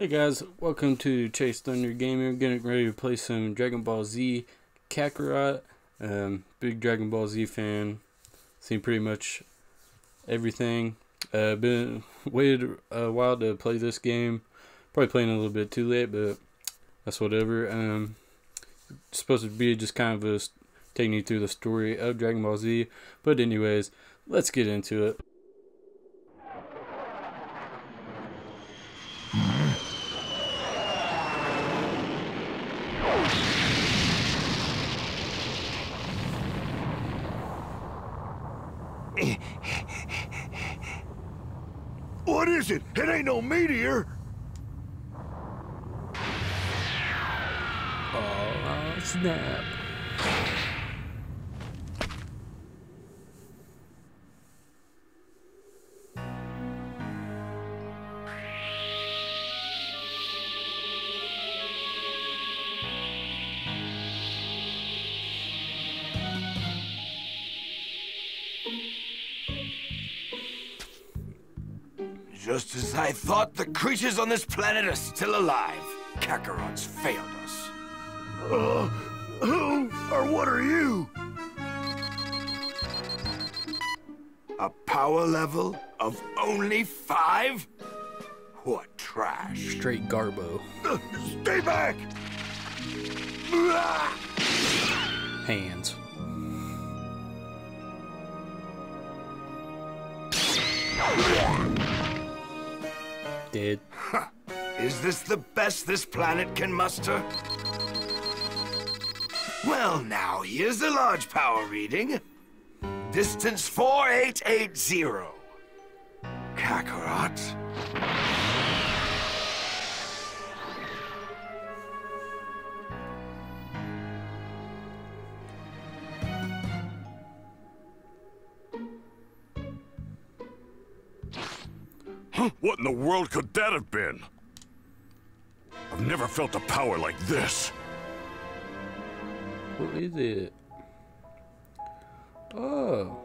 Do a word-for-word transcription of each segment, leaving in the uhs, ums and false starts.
Hey guys, welcome to Chase Thunder Gaming. We're getting ready to play some Dragon Ball Z Kakarot. Um, big Dragon Ball Z fan. Seen pretty much everything. Uh, been waited a while to play this game. Probably playing a little bit too late, but that's whatever. Um, it's supposed to be just kind of a, taking you through the story of Dragon Ball Z. But anyways, let's get into it. What is it? It ain't no meteor. Oh snap! Just as I thought, the creatures on this planet are still alive. Kakarot's failed us. Uh, who or what are you? A power level of only five? What trash. Straight Garbo. Uh, stay back! Hands. Dead. Huh. Is this the best this planet can muster? Well, now, here's the large power reading. Distance four eight eight zero. Kakarot. What in the world could that have been? I've never felt a power like this. What is it? Oh.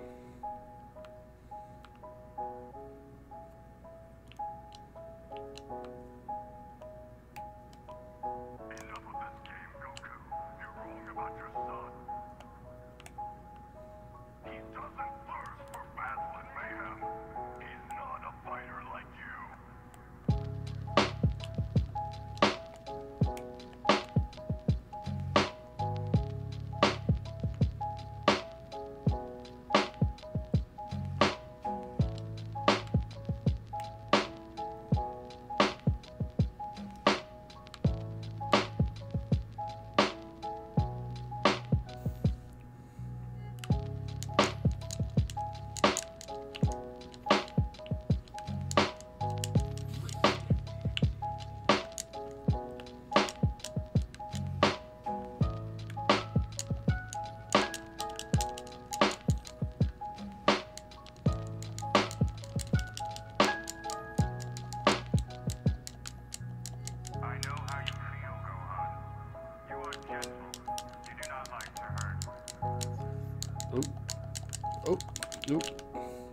Oh,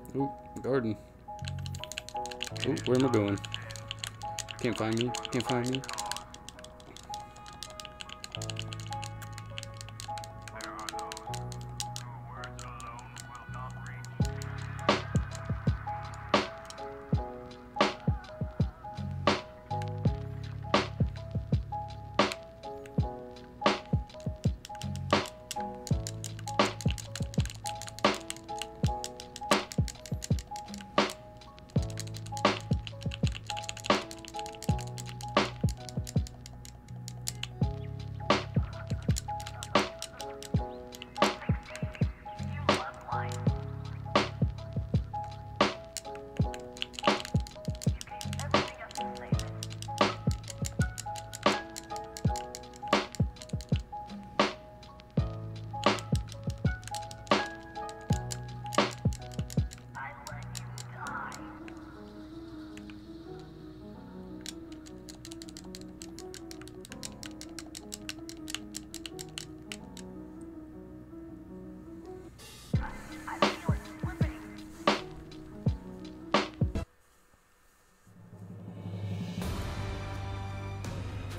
oh, oh, garden. Oh, where am I going? Can't find me, can't find me.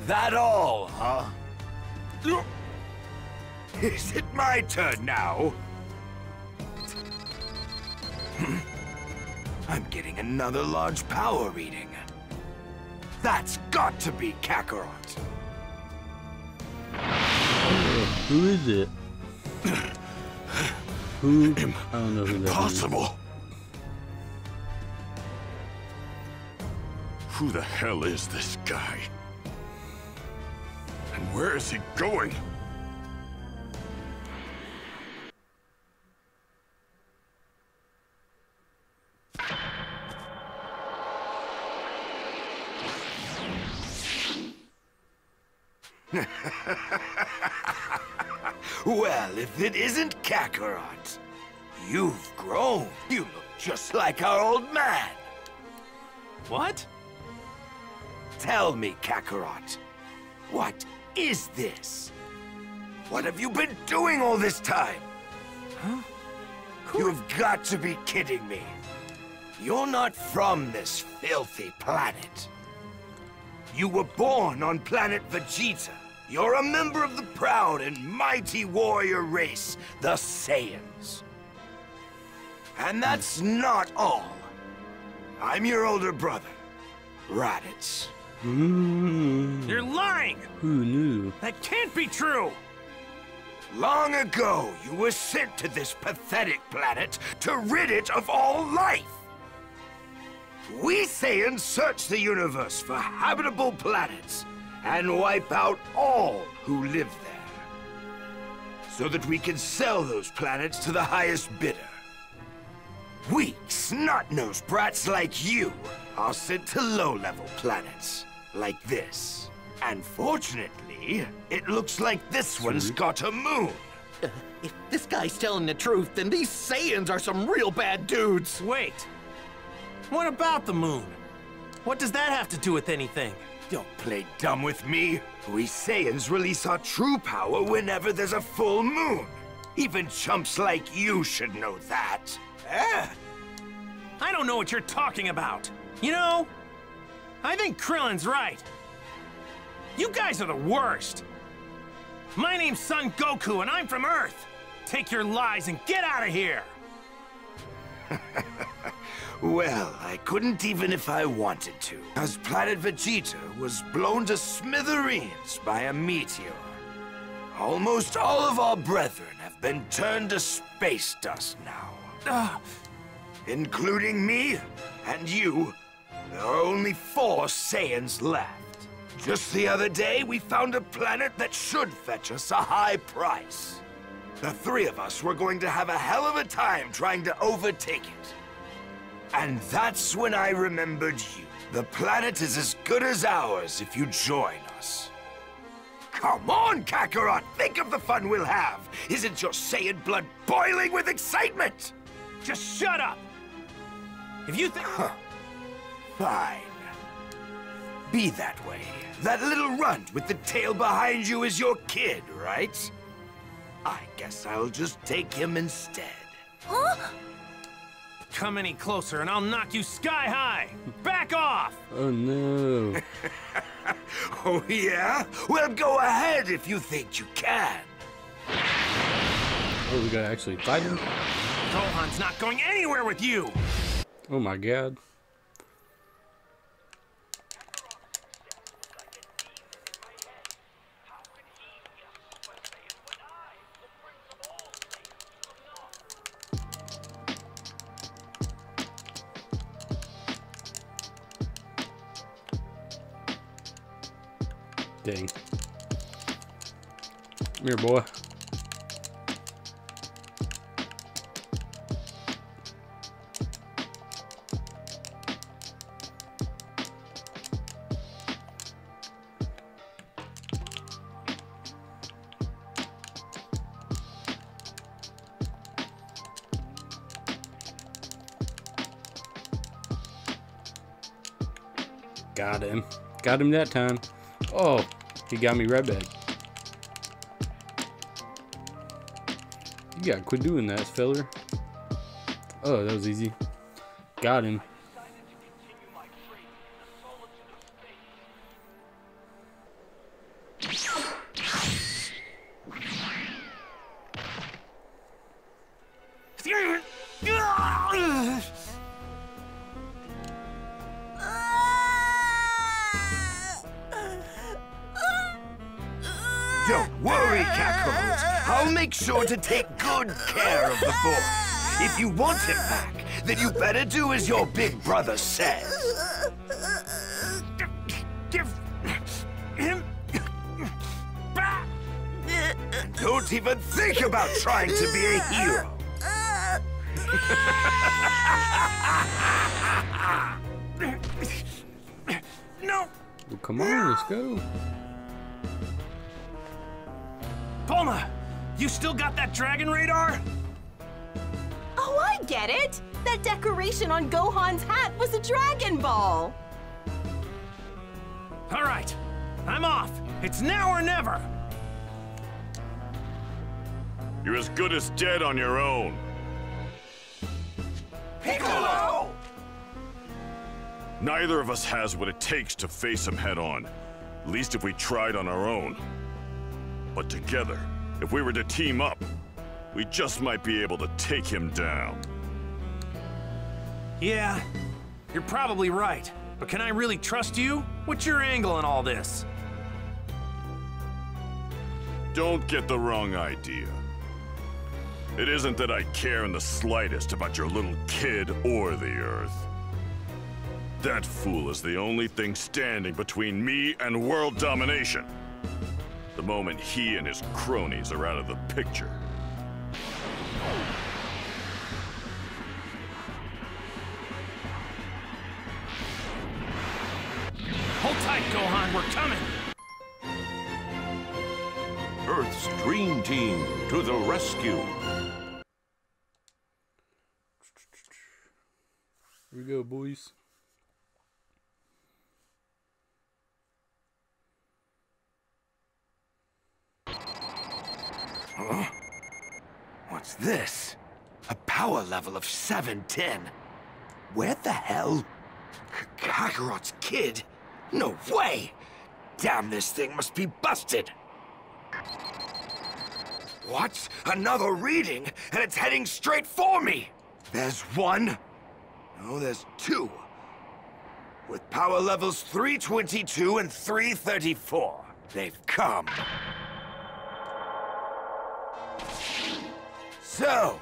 That all, huh? Is it my turn now? I'm getting another large power reading. That's got to be Kakarot. Who is it? Who? I don't know who that is. Impossible. Who the hell is this guy? And where is he going? Well, if it isn't Kakarot, you've grown. You look just like our old man. What? Tell me, Kakarot, what is this? What have you been doing all this time? Huh? Cool. You've got to be kidding me. You're not from this filthy planet. You were born on planet Vegeta. You're a member of the proud and mighty warrior race, the Saiyans. And that's not all. I'm your older brother, Raditz. Mm. You're lying! Who knew? That can't be true! Long ago, you were sent to this pathetic planet to rid it of all life. We Saiyans search the universe for habitable planets and wipe out all who live there, so that we can sell those planets to the highest bidder. Weak, snot-nosed brats like you are sent to low-level planets, like this. And fortunately, it looks like this one's got a moon. Uh, if this guy's telling the truth, then these Saiyans are some real bad dudes. Wait. What about the moon? What does that have to do with anything? Don't play dumb with me. We Saiyans release our true power whenever there's a full moon. Even chumps like you should know that. Eh? I don't know what you're talking about. You know, I think Krillin's right. You guys are the worst. My name's Son Goku, and I'm from Earth. Take your lies and get out of here. Well, I couldn't even if I wanted to, as planet Vegeta was blown to smithereens by a meteor. Almost all of our brethren have been turned to space dust now. Uh, including me and you, there are only four Saiyans left. Just the other day, we found a planet that should fetch us a high price. The three of us were going to have a hell of a time trying to overtake it. And that's when I remembered you. The planet is as good as ours if you join us. Come on, Kakarot! Think of the fun we'll have! Isn't your Saiyan blood boiling with excitement? Just shut up! If you think... Huh. Fine. Be that way. That little runt with the tail behind you is your kid, right? I guess I'll just take him instead. Huh? Come any closer and I'll knock you sky high! Back off! Oh no. Oh yeah? Well, go ahead if you think you can. Oh, we gotta actually fight him? Gohan's not going anywhere with you! Oh my god. Dang. Come here, boy. Got him. Got him that time. Oh, he got me right back. You gotta quit doing that, fella. Oh, that was easy. Got him. Don't worry, Kakarot. I'll make sure to take good care of the boy. If you want him back, then you better do as your big brother says. Give, give him back. Don't even think about trying to be a hero. No. Well, come on, let's go. Bulma, you still got that Dragon Radar? Oh, I get it. That decoration on Gohan's hat was a Dragon Ball. All right, I'm off. It's now or never. You're as good as dead on your own. Piccolo! Neither of us has what it takes to face him head-on. At least if we tried on our own. But together, if we were to team up, we just might be able to take him down. Yeah, you're probably right. But can I really trust you? What's your angle in all this? Don't get the wrong idea. It isn't that I care in the slightest about your little kid or the Earth. That fool is the only thing standing between me and world domination. The moment he and his cronies are out of the picture. Hold tight, Gohan, we're coming! Earth's Dream Team to the rescue. Here we go, boys. Huh? What's this? A power level of seven ten. Where the hell? Kakarot's kid? No way! Damn, this thing must be busted! What? Another reading? And it's heading straight for me! There's one. Oh, there's two. With power levels three twenty-two and three thirty-four, they've come. So,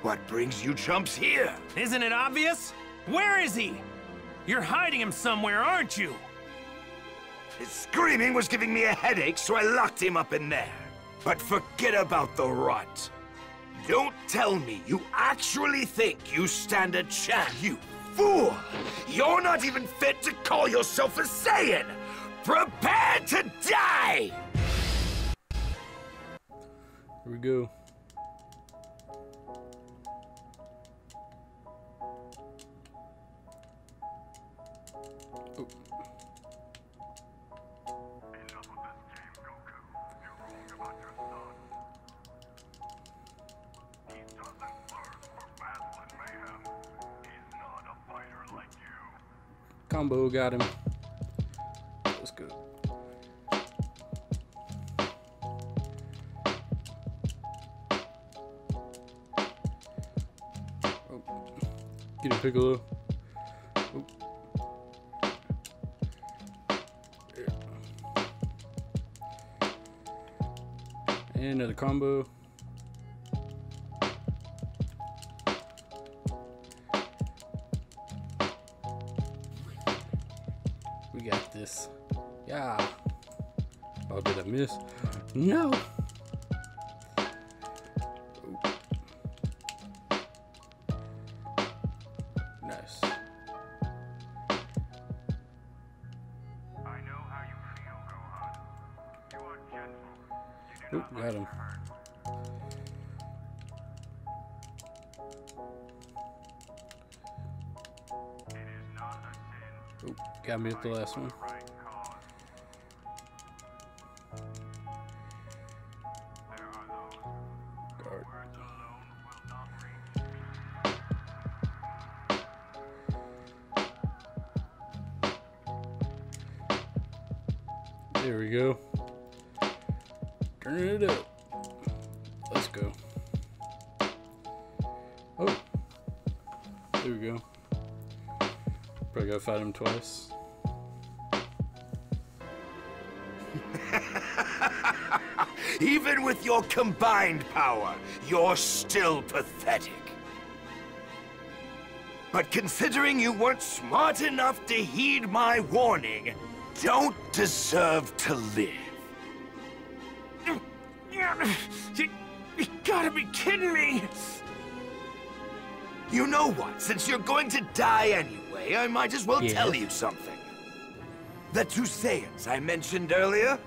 what brings you chumps here? Isn't it obvious? Where is he? You're hiding him somewhere, aren't you? His screaming was giving me a headache, so I locked him up in there. But forget about the rot. Don't tell me you actually think you stand a chance, you fool! You're not even fit to call yourself a Saiyan! Prepare to die! Here we go. Oh. Combo got him. Let's go. Oh. Get him, Piccolo. Oh. Yeah. And another combo. Yeah. Oh, did I miss? No. Nice. I know how you feel, Gohan. You are gentle. You do not got him. It is not a sin. Oh, got me at the last one. There we go. Turn it up. Let's go. Oh. There we go. Probably gotta fight him twice. Even with your combined power, you're still pathetic. But considering you weren't smart enough to heed my warning, don't deserve to live. You, you gotta be kidding me! You know what? Since you're going to die anyway, I might as well yes. tell you something. The two Saiyans I mentioned earlier,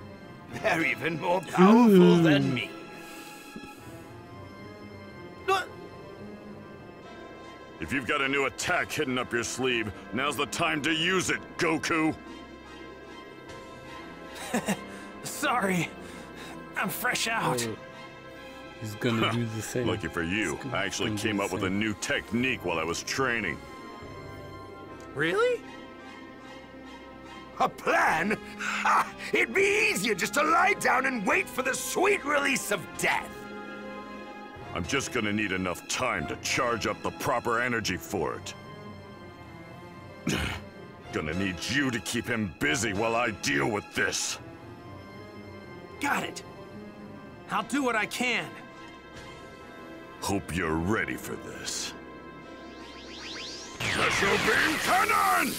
they're even more powerful than me. If you've got a new attack hidden up your sleeve, now's the time to use it, Goku! Sorry, I'm fresh out. Oh. He's gonna do the same. Lucky for you, gonna, I actually came up with a new technique while I was training. Really? A plan? Ha! It'd be easier just to lie down and wait for the sweet release of death. I'm just gonna need enough time to charge up the proper energy for it. Gonna need you to keep him busy while I deal with this. Got it. I'll do what I can. Hope you're ready for this. Special Beam Cannon!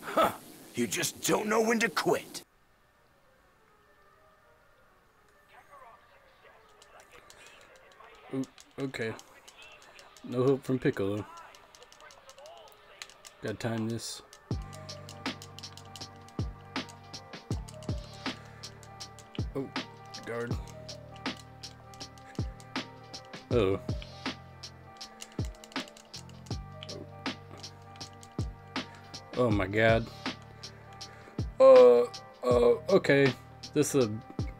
Huh. You just don't know when to quit. Ooh, okay. No hope from Piccolo. Gotta time this. Oh, guard. Oh. Oh my god. Oh, oh, okay. This is a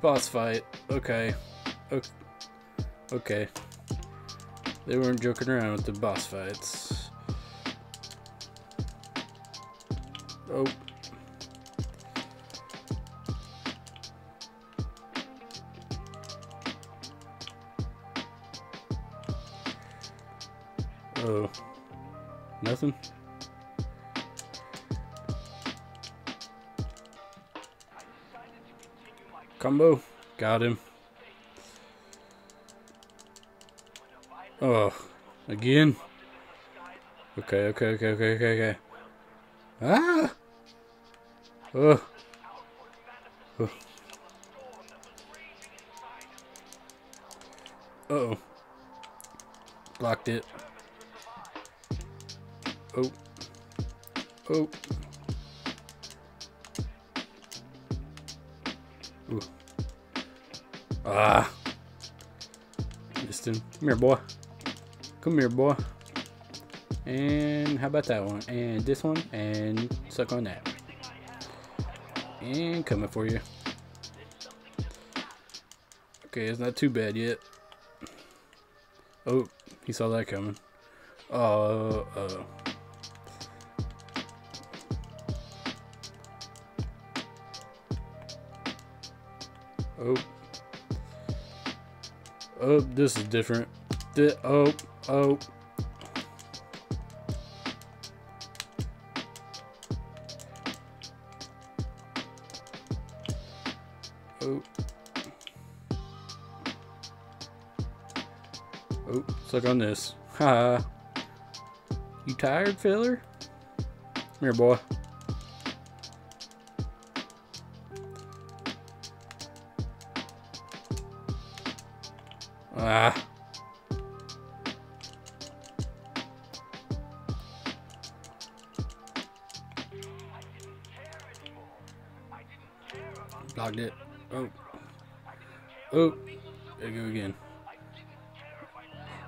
boss fight. Okay. Okay. Okay. They weren't joking around with the boss fights. Oh. Oh. Nothing? Combo. Got him. Oh, again? Okay, okay, okay, okay, okay, okay. Ah! Oh. Oh. Uh-oh. Blocked it. Oh. Oh. Ooh. Ah. Missed him. Come here, boy. Come here, boy. And how about that one? And this one? And suck on that. And coming for you. Okay, it's not too bad yet. Oh, he saw that coming. Oh, uh oh. Oh. Oh, this is different. Th oh, oh. Oh. Oh, suck on this. Ha. You tired, filler? Come here, boy. Ah. Blocked it. Oh. Oh. There you go again.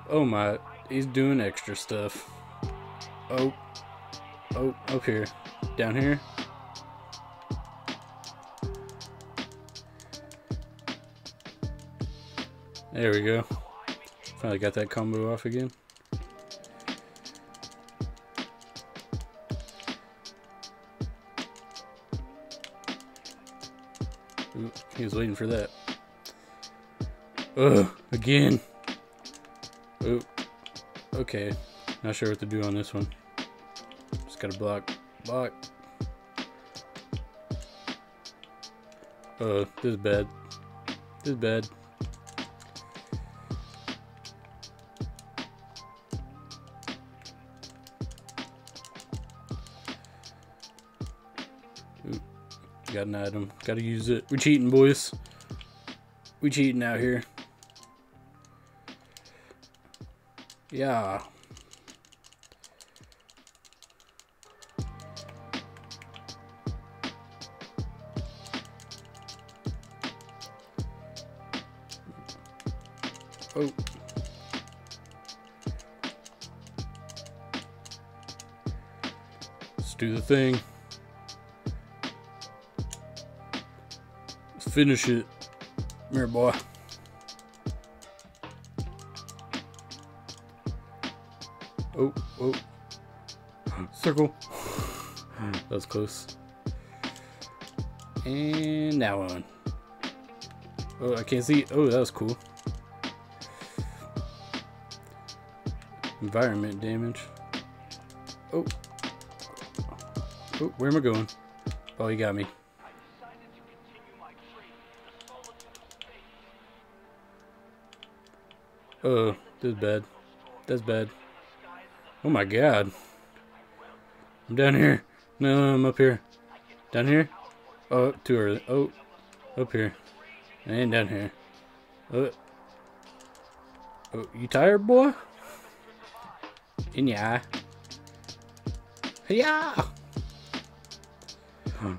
Oh my. He's doing extra stuff. Oh. Oh. Up here. Down here. There we go. Finally got that combo off again. Ooh, he was waiting for that. Ugh, again. Ooh. Okay. Not sure what to do on this one. Just gotta block. Block. Uh, this is bad. This is bad. Ooh, got an item. Gotta use it. We're cheating, boys. We cheating out here. Yeah. Oh. Let's do the thing. Let's finish it. Come here, boy. Oh, oh. Circle. That was close. And now on. Oh, I can't see. Oh, that was cool. Environment damage. Oh. Oh, where am I going? Oh, you got me. Oh, this is bad. That's bad. Oh my god. I'm down here. No, I'm up here. Down here? Oh, too early. Oh, up here. And down here. Oh, oh you tired, boy? In your eye. Yeah!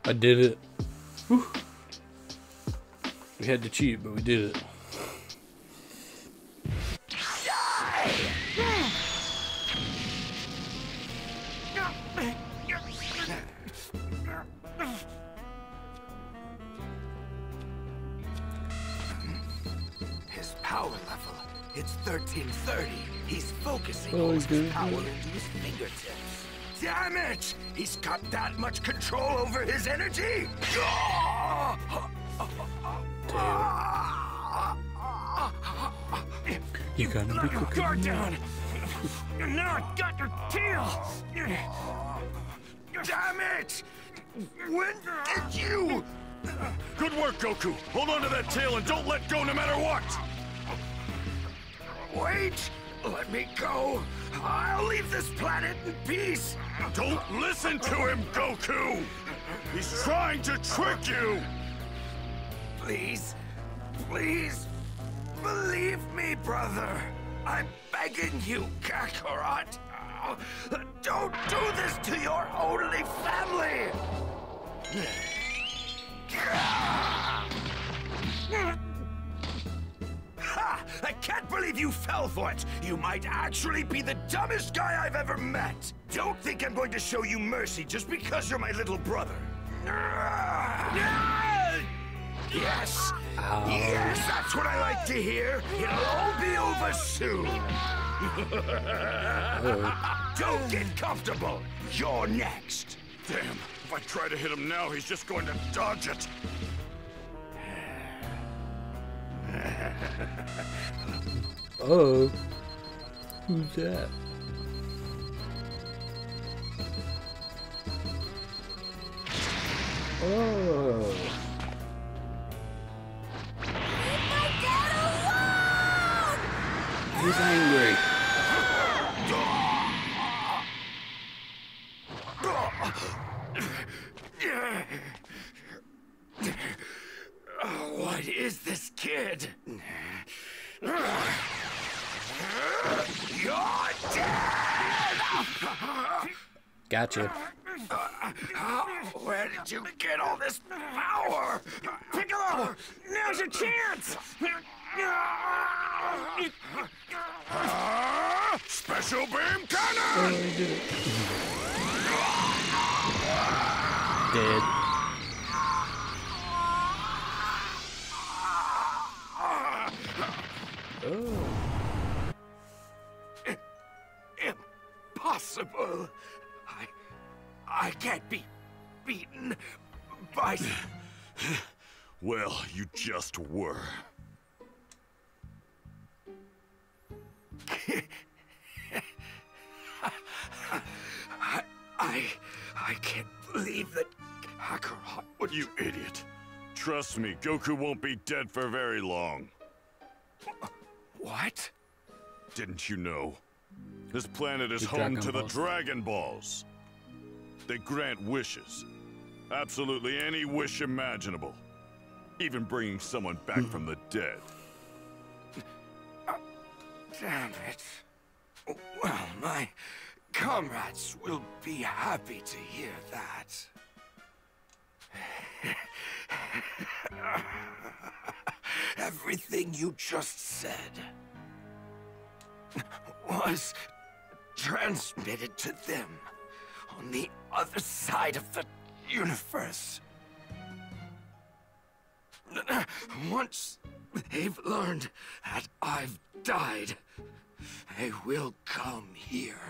I did it. Whew. We had to cheat, but we did it. His power level, it's thirteen thirty. He's focusing oh, all his good. power into his fingertips. Damn it! He's got that much control over his energy! You gotta be quicker. Let your guard down! Now I got your tail! Damn it! When did you? Good work, Goku. Hold on to that tail and don't let go no matter what! Wait! Let me go! I'll leave this planet in peace! Don't listen to him, Goku! He's trying to trick you! Please, please, believe me, brother! I'm begging you, Kakarot! Don't do this to your only family! Ha! I can't believe you fell for it! You might actually be the dumbest guy I've ever met! Don't think I'm going to show you mercy just because you're my little brother! Yes! Oh. Yes, that's what I like to hear! It'll all be over soon! Oh. Don't get comfortable! You're next! Damn, if I try to hit him now, he's just going to dodge it! Oh, who's that? Oh, leave my dad alone! He's angry. What is this kid? You're dead! Gotcha. Uh, where did you get all this power? Piccolo! Now's your chance! Uh, Special Beam Cannon! Dead. Oh. Impossible! I... I can't be... beaten... by... Well, you just were. I... I... I can't believe that Kakarot would... You idiot. Trust me, Goku won't be dead for very long. What? Didn't you know? This planet is home to the Dragon Balls. They grant wishes. Absolutely any wish imaginable. Even bringing someone back from the dead. Uh, damn it. Well, my comrades will be happy to hear that. Everything you just said was transmitted to them on the other side of the universe. Once they've learned that I've died, they will come here.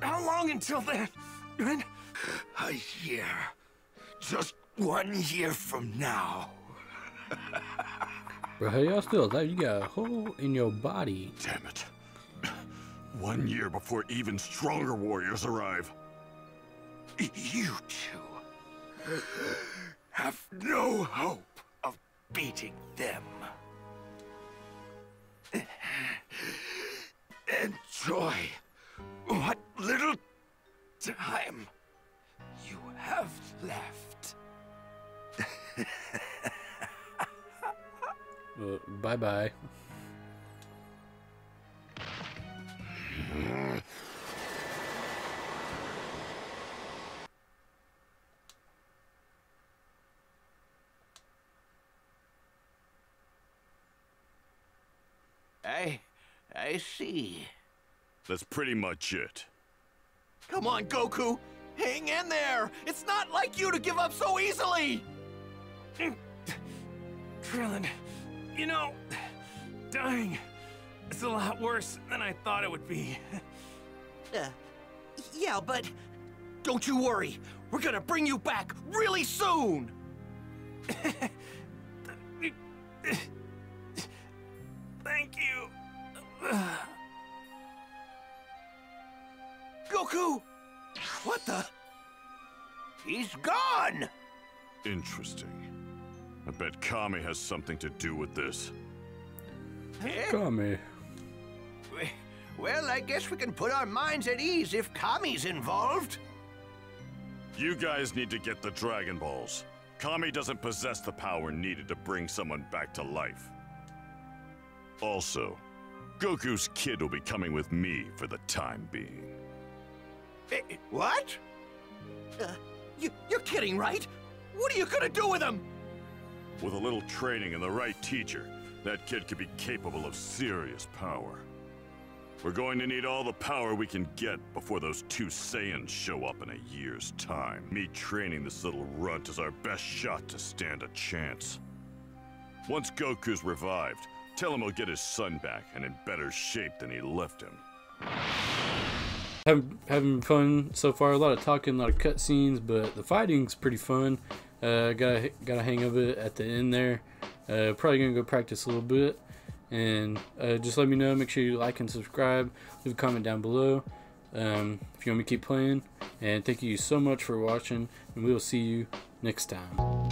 How long until then? A year. Just one year from now. Bro, how y'all still alive? You got a hole in your body. Damn it. One year before even stronger warriors arrive. You two have no hope of beating them. Enjoy what little time you have left. uh, bye bye. I, I see. That's pretty much it. Come on, Goku! Hang in there! It's not like you to give up so easily! Krillin, you know, dying is a lot worse than I thought it would be. uh, yeah, but don't you worry. We're gonna bring you back really soon! Thank you. Goku! What the? He's gone! Interesting. I bet Kami has something to do with this. Eh? Kami. Well, I guess we can put our minds at ease if Kami's involved. You guys need to get the Dragon Balls. Kami doesn't possess the power needed to bring someone back to life. Also, Goku's kid will be coming with me for the time being. What? Uh, you, you're kidding, right? What are you gonna do with him? With a little training and the right teacher, that kid could be capable of serious power. We're going to need all the power we can get before those two Saiyans show up in a year's time. Me training this little runt is our best shot to stand a chance. Once Goku's revived, tell him he'll get his son back and in better shape than he left him. Having, having fun so far. A lot of talking, a lot of cutscenes, but the fighting's pretty fun. Uh, got got a hang of it at the end there. Uh, probably gonna go practice a little bit. And uh, just let me know. Make sure you like and subscribe. Leave a comment down below um, if you want me to keep playing. And thank you so much for watching. And we will see you next time.